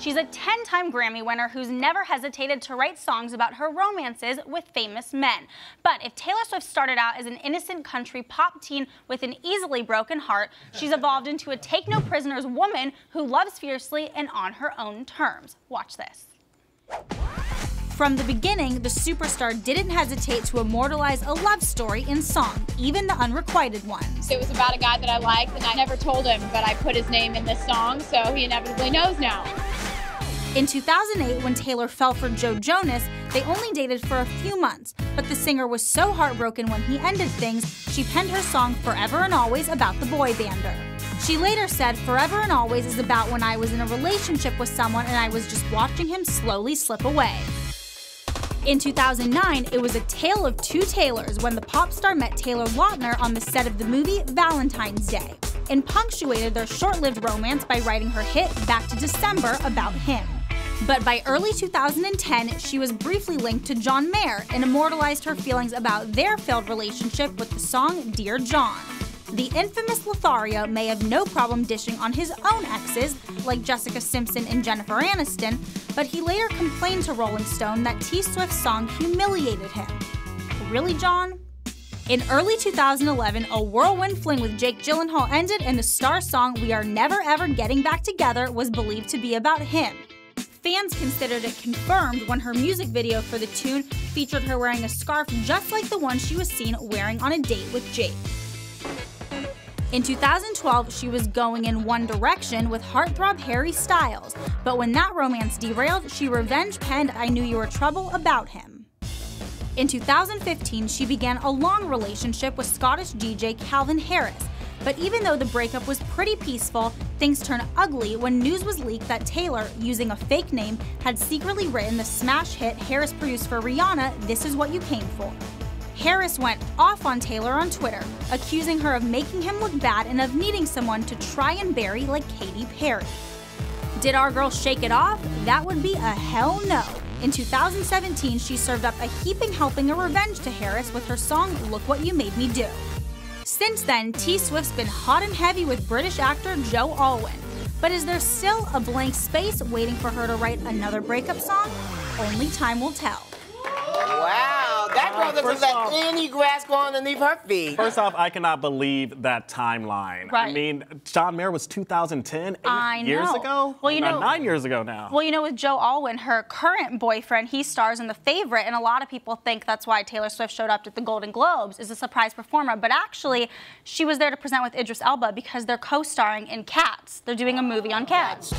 She's a 10-time Grammy winner who's never hesitated to write songs about her romances with famous men. But if Taylor Swift started out as an innocent country pop teen with an easily broken heart, she's evolved into a take-no-prisoners woman who loves fiercely and on her own terms. Watch this. From the beginning, the superstar didn't hesitate to immortalize a love story in song, even the unrequited ones. It was about a guy that I liked, and I never told him, but I put his name in this song, so he inevitably knows now. In 2008, when Taylor fell for Joe Jonas, they only dated for a few months, but the singer was so heartbroken when he ended things, she penned her song Forever and Always about the boy bander. She later said, "Forever and Always is about when I was in a relationship with someone and I was just watching him slowly slip away." In 2009, it was a tale of two Taylors when the pop star met Taylor Lautner on the set of the movie Valentine's Day, and punctuated their short-lived romance by writing her hit Back to December about him. But by early 2010, she was briefly linked to John Mayer and immortalized her feelings about their failed relationship with the song Dear John. The infamous Lothario may have no problem dishing on his own exes, like Jessica Simpson and Jennifer Aniston, but he later complained to Rolling Stone that T. Swift's song humiliated him. Really, John? In early 2011, a whirlwind fling with Jake Gyllenhaal ended, and the star song We Are Never Ever Getting Back Together was believed to be about him. Fans considered it confirmed when her music video for the tune featured her wearing a scarf just like the one she was seen wearing on a date with Jake. In 2012, she was going in one direction with heartthrob Harry Styles, but when that romance derailed, she revenge penned I Knew You Were Trouble about him. In 2015, she began a long relationship with Scottish DJ Calvin Harris, but even though the breakup was pretty peaceful, things turned ugly when news was leaked that Taylor, using a fake name, had secretly written the smash hit Harris produced for Rihanna, This Is What You Came For. Harris went off on Taylor on Twitter, accusing her of making him look bad and of needing someone to try and bury like Katy Perry. Did our girl shake it off? That would be a hell no. In 2017, she served up a heaping helping of revenge to Harris with her song Look What You Made Me Do. Since then, T. Swift's been hot and heavy with British actor Joe Alwyn. But is there still a blank space waiting for her to write another breakup song? Only time will tell. Wow. That girl doesn't let any grass go underneath her feet. First off, I cannot believe that timeline. Right. I mean, John Mayer was 2010, 8 years ago? Well, you know, 9 years ago now. Well, you know, with Joe Alwyn, her current boyfriend, he stars in The Favorite, and a lot of people think that's why Taylor Swift showed up at the Golden Globes as a surprise performer. But actually, she was there to present with Idris Elba because they're co-starring in Cats. They're doing a movie on Cats.